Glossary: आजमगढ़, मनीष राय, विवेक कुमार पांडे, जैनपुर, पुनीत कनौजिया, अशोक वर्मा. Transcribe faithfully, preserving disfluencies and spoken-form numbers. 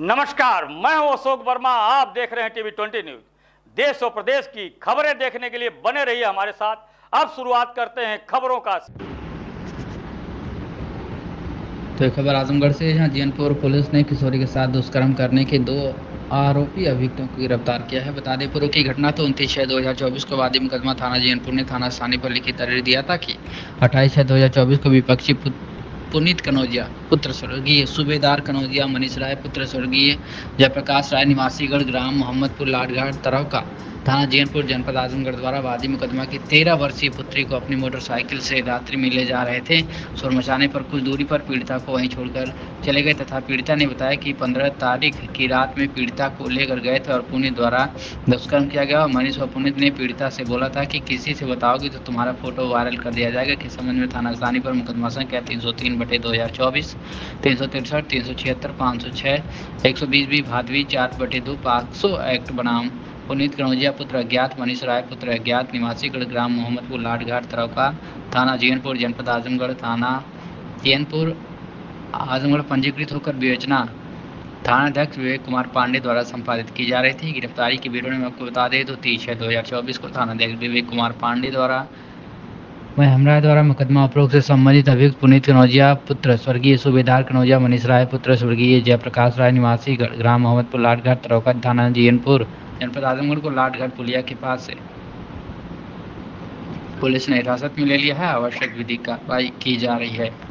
नमस्कार, मैं हूं अशोक वर्मा। आप देख रहे हैं टीवी बीस न्यूज़। देश और प्रदेश की खबरें देखने के लिए बने रहिए हमारे साथ। अब शुरुआत करते हैं खबरों का। तो खबर आजमगढ़ से, जहां जैनपुर पुलिस ने किशोरी के साथ दुष्कर्म करने के दो आरोपी अभियुक्तों को गिरफ्तार किया है। बता दें, पूर्व की घटना तो उनतीस छः दो हज़ार चौबीस को वादी मुकदमा थाना जैनपुर ने थाना स्थानीय पर लिखित अर्जी दिया था कि अट्ठाईस छः दो हज़ार चौबीस को विपक्षी पुनीत कनौजिया पुत्र स्वर्गीय सूबेदार कनौजिया मनीष राय पुत्र स्वर्गीय जयप्रकाश राय निवासीगढ़ ग्राम मोहम्मदपुर लाडघाट तरफ का थाना जैनपुर जनपद आजमगढ़ द्वारा वादी मुकदमा की तेरह वर्षीय पुत्री को अपनी मोटरसाइकिल से रात्रि में ले जा रहे थे। शोर मचाने पर कुछ दूरी पर पीड़िता को वहीं छोड़कर चले गए तथा पीड़िता ने बताया कि पंद्रह तारीख की रात में पीड़िता को लेकर गए थे और पुनीत द्वारा दुष्कर्म किया गया। और मनीष और पुनीत ने पीड़िता से बोला था कि किसी से बताओगी तो तुम्हारा फोटो वायरल कर दिया जाएगा। कि संबंध में थाना स्थानीय पर मुकदमा संख्या तीन सौ तीन बटे दो हज़ार चौबीस तीन सौ तिरसठ तीन सौ छिहत्तर पाँच सौ छः एक सौ बीस बी भादवी चार बटे दो पाँच सौ एक्ट बनाम पुनीत कनौजिया पुत्र अज्ञात मनीष राय पुत्र अज्ञात निवासीगढ़ ग्राम मोहम्मदपुर लाडघाट तरौका थाना जैनपुर जनपद आजमगढ़ थाना जैनपुर आजमगढ़ पंजीकृत होकर विवेचना थाना अध्यक्ष विवेक कुमार पांडे द्वारा संपादित की जा रही थी। गिरफ्तारी की ब्यूरो में आपको बता दें तो तीस छः दो हज़ार चौबीस को थाना अध्यक्ष विवेक कुमार पांडे द्वारा वह हमरा द्वारा मुकदमा उपरोक्त से संबंधित अभियुक्त पुनीत कनौजिया पुत्र स्वर्गीय सूबेदार कनौजिया मनीष राय पुत्र स्वर्गीय जयप्रकाश राय निवासी ग्राम मोहम्मदपुर लाडघाट तरौका थाना जैनपुर जनपद आजमगढ़ को लाडघाट पुलिया के पास से पुलिस ने हिरासत में ले लिया है। आवश्यक विधि कार्रवाई की जा रही है।